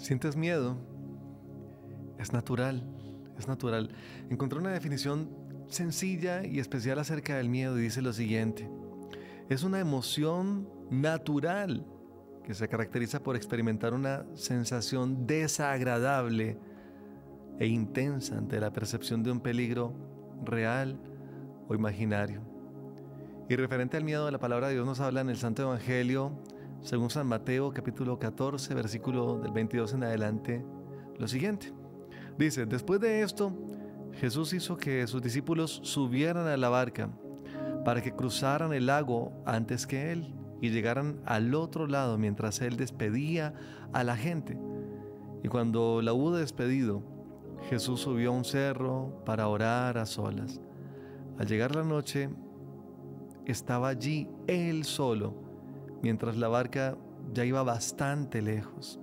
¿Sientes miedo? Es natural, es natural. Encontré una definición sencilla y especial acerca del miedo y dice lo siguiente: es una emoción natural que se caracteriza por experimentar una sensación desagradable e intensa ante la percepción de un peligro real o imaginario. Y referente al miedo, la palabra de Dios nos habla en el Santo Evangelio, según San Mateo, capítulo 14, versículo del 22 en adelante, lo siguiente. Dice: después de esto, Jesús hizo que sus discípulos subieran a la barca para que cruzaran el lago antes que él y llegaran al otro lado mientras él despedía a la gente. Y cuando la hubo despedido, Jesús subió a un cerro para orar a solas. Al llegar la noche, estaba allí él solo, mientras la barca ya iba bastante lejos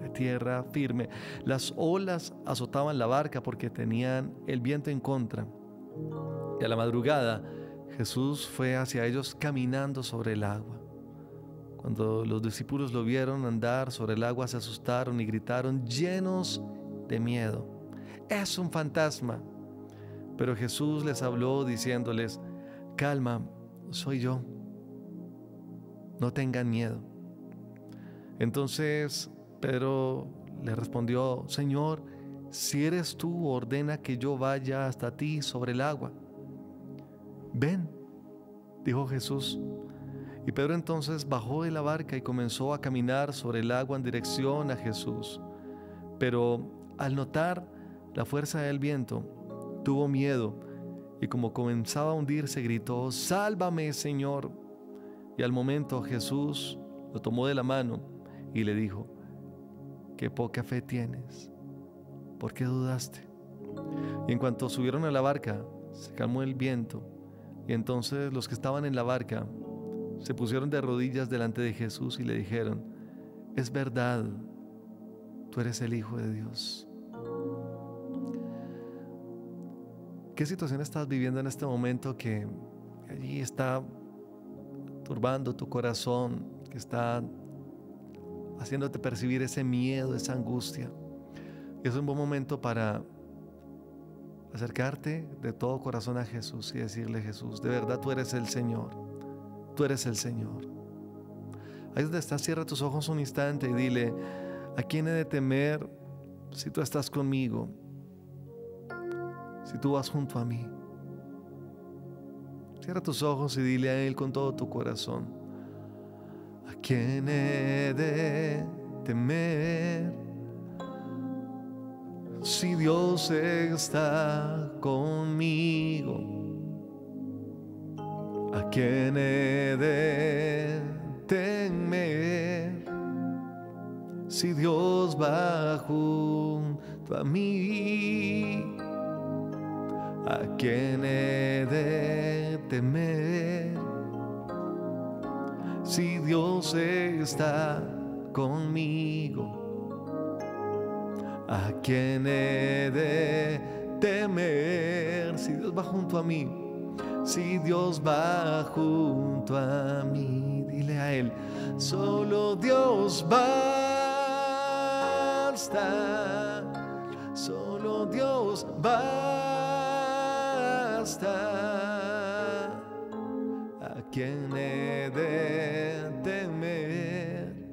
de tierra firme. Las olas azotaban la barca porque tenían el viento en contra. Y a la madrugada, Jesús fue hacia ellos caminando sobre el agua. Cuando los discípulos lo vieron andar sobre el agua, se asustaron y gritaron llenos de miedo: ¡es un fantasma! Pero Jesús les habló diciéndoles: calma, soy yo. No tengan miedo. Entonces Pedro le respondió: Señor, si eres tú, ordena que yo vaya hasta ti sobre el agua. Ven, dijo Jesús. Y Pedro entonces bajó de la barca y comenzó a caminar sobre el agua en dirección a Jesús. Pero al notar la fuerza del viento, tuvo miedo y como comenzaba a hundirse, gritó: sálvame, Señor. Y al momento Jesús lo tomó de la mano y le dijo: qué poca fe tienes, ¿por qué dudaste? Y en cuanto subieron a la barca, se calmó el viento, y entonces los que estaban en la barca se pusieron de rodillas delante de Jesús y le dijeron: es verdad, tú eres el Hijo de Dios. ¿Qué situación estás viviendo en este momento que allí está turbando tu corazón, que está haciéndote percibir ese miedo, esa angustia? Es un buen momento para acercarte de todo corazón a Jesús y decirle: Jesús, de verdad tú eres el Señor, tú eres el Señor. Ahí donde estás, cierra tus ojos un instante y dile: ¿a quién he de temer si tú estás conmigo? Si tú vas junto a mí. Cierra tus ojos y dile a Él con todo tu corazón: ¿a quién he de temer si Dios está conmigo? ¿A quién he de temer si Dios va junto a mí? ¿A quién he de temer si Dios está conmigo? ¿A quién he de temer si Dios va junto a mí? Si Dios va junto a mí, dile a Él: solo Dios basta, solo Dios basta. ¿A quién he de temer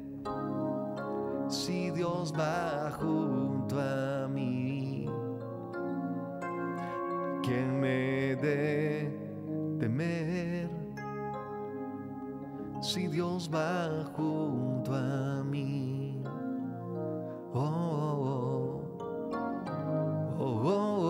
si Dios va junto a mí? ¿A quién he de temer si Dios va junto a mí? Oh, oh, oh, oh, oh.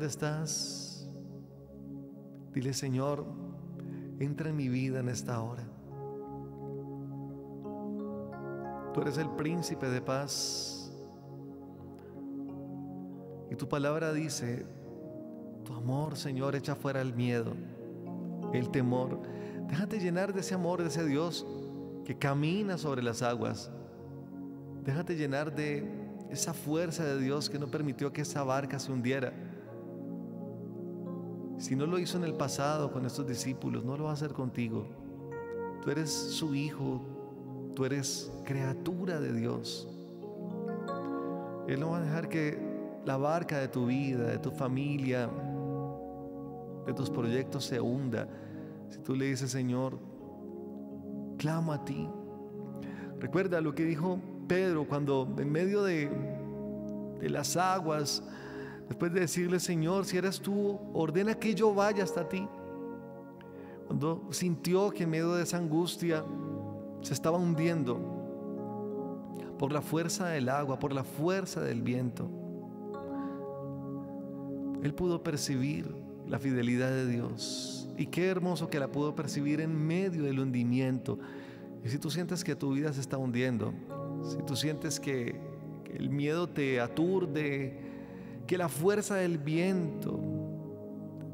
Estás, dile: Señor, entra en mi vida en esta hora. Tú eres el príncipe de paz y tu palabra dice: tu amor, Señor, echa fuera el miedo, el temor. Déjate llenar de ese amor, de ese Dios que camina sobre las aguas. Déjate llenar de esa fuerza de Dios que no permitió que esa barca se hundiera. Si no lo hizo en el pasado con estos discípulos, no lo va a hacer contigo. Tú eres su hijo, tú eres criatura de Dios. Él no va a dejar que la barca de tu vida, de tu familia, de tus proyectos se hunda. Si tú le dices: Señor, clamo a ti. Recuerda lo que dijo Pedro cuando en medio de las aguas, después de decirle: Señor, si eres tú, ordena que yo vaya hasta ti. Cuando sintió que en medio de esa angustia se estaba hundiendo por la fuerza del agua, por la fuerza del viento, él pudo percibir la fidelidad de Dios, y qué hermoso que la pudo percibir en medio del hundimiento. Y si tú sientes que tu vida se está hundiendo, si tú sientes que el miedo te aturde, que la fuerza del viento,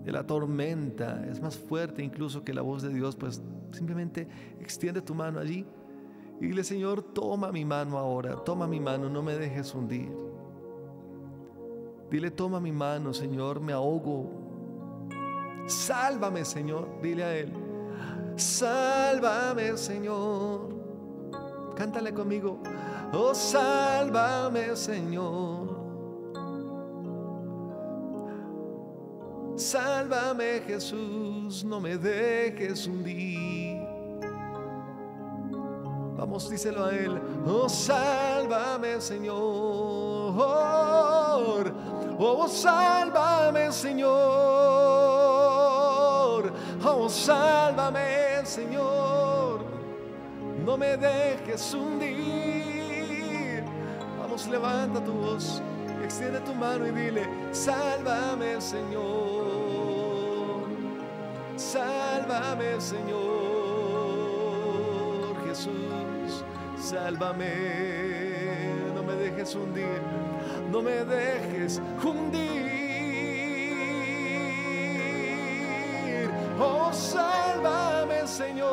de la tormenta es más fuerte incluso que la voz de Dios, pues simplemente extiende tu mano allí y dile: Señor, toma mi mano ahora, toma mi mano, no me dejes hundir. Dile: toma mi mano, Señor, me ahogo, sálvame, Señor. Dile a Él: sálvame, Señor. Cántale conmigo: oh, sálvame, Señor. Sálvame, Jesús, no me dejes hundir. Vamos, díselo a Él: oh, sálvame, Señor. Oh, sálvame, Señor. Oh, sálvame, Señor. No me dejes hundir. Vamos, levanta tu voz, extiende tu mano y dile: sálvame, Señor. Sálvame, Señor Jesús. Sálvame, no me dejes hundir, no me dejes hundir. Oh, sálvame, Señor.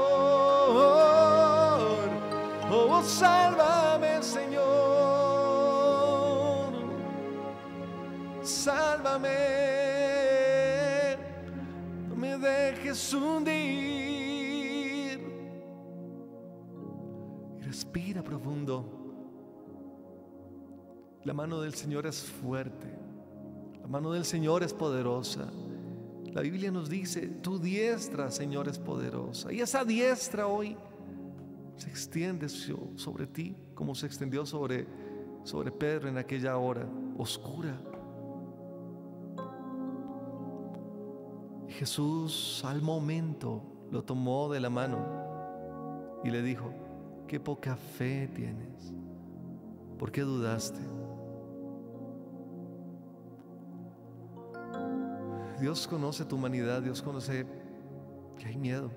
Oh, sálvame, Señor. Sálvame, no me dejes hundir. Respira profundo. La mano del Señor es fuerte, la mano del Señor es poderosa. La Biblia nos dice: tu diestra, Señor, es poderosa. Y esa diestra hoy se extiende sobre ti, como se extendió sobre Pedro en aquella hora oscura. Jesús al momento lo tomó de la mano y le dijo: qué poca fe tienes, ¿por qué dudaste? Dios conoce tu humanidad, Dios conoce que hay miedo.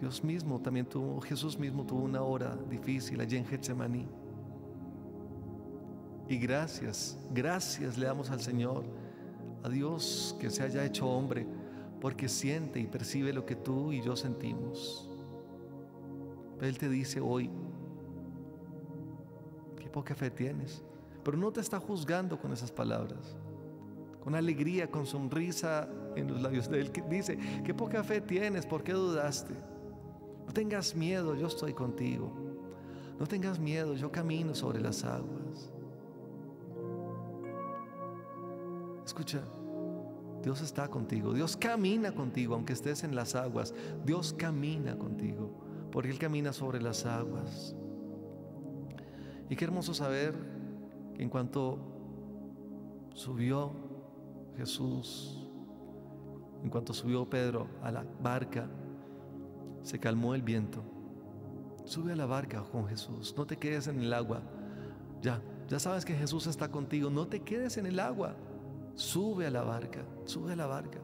Dios mismo también tuvo, Jesús mismo tuvo una hora difícil allí en Getsemaní. Y gracias le damos al Señor, a Dios que se haya hecho hombre, porque siente y percibe lo que tú y yo sentimos. Él te dice hoy: qué poca fe tienes. Pero no te está juzgando con esas palabras. Con alegría, con sonrisa en los labios de Él, que dice: qué poca fe tienes, ¿por qué dudaste? No tengas miedo, yo estoy contigo. No tengas miedo, yo camino sobre las aguas. Escucha, Dios está contigo, Dios camina contigo, aunque estés en las aguas. Dios camina contigo, porque Él camina sobre las aguas. Y qué hermoso saber que en cuanto subió Jesús, en cuanto subió Pedro a la barca, se calmó el viento. Sube a la barca con Jesús, no te quedes en el agua. Ya sabes que Jesús está contigo, no te quedes en el agua. Sube a la barca, sube a la barca.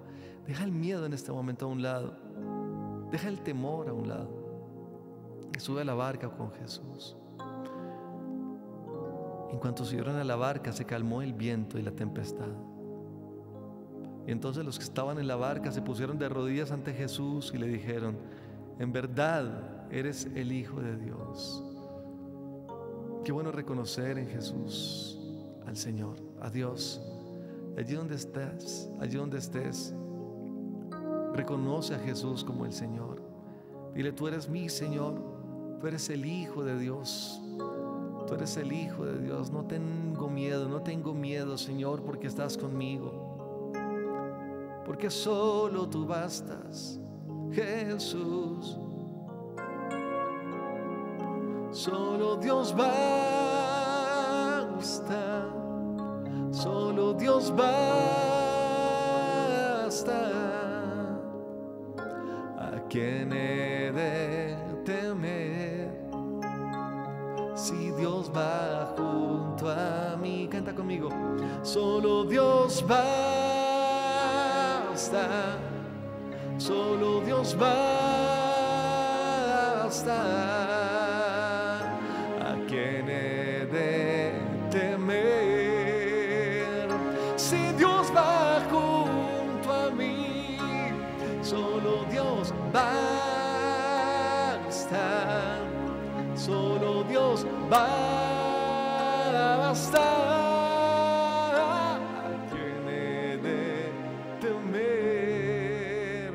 Deja el miedo en este momento a un lado, deja el temor a un lado, sube a la barca con Jesús. En cuanto subieron a la barca, se calmó el viento y la tempestad. Y entonces los que estaban en la barca se pusieron de rodillas ante Jesús y le dijeron: en verdad eres el Hijo de Dios. Qué bueno reconocer en Jesús al Señor, a Dios. Allí donde estás, allí donde estés, reconoce a Jesús como el Señor. Dile: tú eres mi Señor, tú eres el Hijo de Dios, tú eres el Hijo de Dios. No tengo miedo, no tengo miedo, Señor, porque estás conmigo, porque solo tú bastas, Jesús. Solo Dios basta, solo Dios basta, a quien he de temer, si Dios va junto a mí. Canta conmigo. Solo Dios basta, solo Dios basta, quien he de temer, si Dios va junto a mí. Solo Dios basta, solo Dios basta, quien he de temer,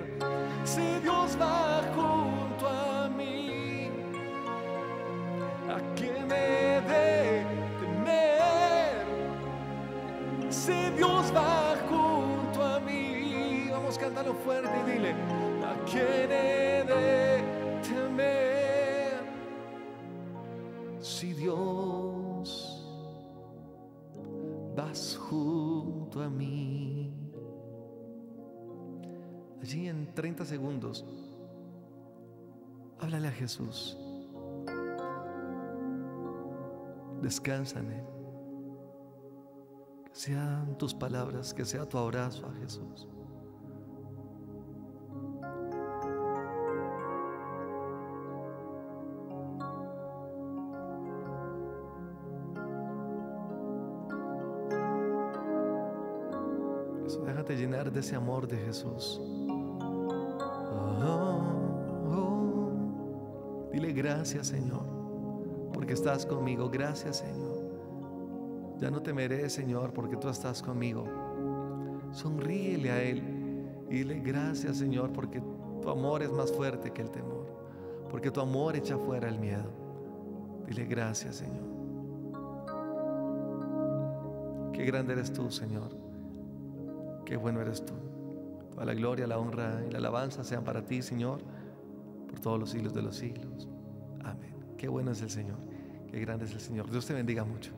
si Dios va junto a mí. ¿A quién he de temer? Si Dios va junto a mí. Vamos, cántalo fuerte y dile: ¿a quién he de temer? Si Dios vas junto a mí. Allí en 30 segundos, háblale a Jesús. Descansa en Él. Que sean tus palabras, que sea tu abrazo a Jesús. Eso, déjate llenar de ese amor de Jesús. Dile: gracias, Señor, porque estás conmigo. Gracias, Señor. Ya no temeré, Señor, porque tú estás conmigo. Sonríele a Él y dile: gracias, Señor, porque tu amor es más fuerte que el temor, porque tu amor echa fuera el miedo. Dile: gracias, Señor. Qué grande eres tú, Señor. Qué bueno eres tú. Toda la gloria, la honra y la alabanza sean para ti, Señor, por todos los siglos de los siglos. Amén. Qué bueno es el Señor, qué grande es el Señor. Dios te bendiga mucho.